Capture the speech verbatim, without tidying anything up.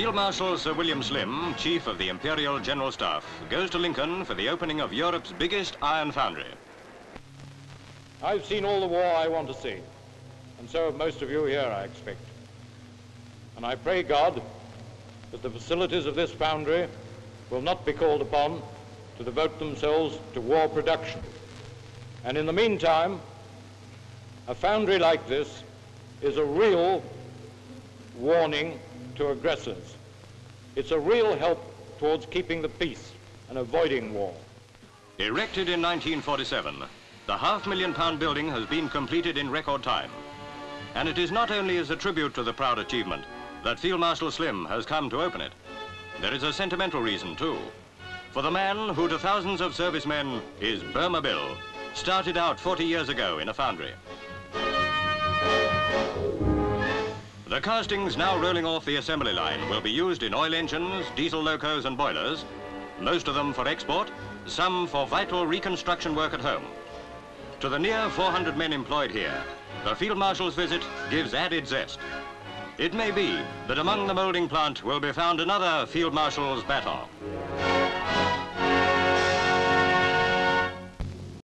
Field Marshal Sir William Slim, Chief of the Imperial General Staff, goes to Lincoln for the opening of Europe's biggest iron foundry. I've seen all the war I want to see, and so have most of you here, I expect. And I pray God that the facilities of this foundry will not be called upon to devote themselves to war production. And in the meantime, a foundry like this is a real warning to aggressors. It's a real help towards keeping the peace and avoiding war. Erected in nineteen forty-seven, the half million pound building has been completed in record time. And it is not only as a tribute to the proud achievement that Field Marshal Slim has come to open it. There is a sentimental reason too. For the man who to thousands of servicemen is Burma Bill, started out forty years ago in a foundry. The castings now rolling off the assembly line will be used in oil engines, diesel locos and boilers, most of them for export, some for vital reconstruction work at home. To the near four hundred men employed here, the Field Marshal's visit gives added zest. It may be that among the moulding plant will be found another Field Marshal's baton.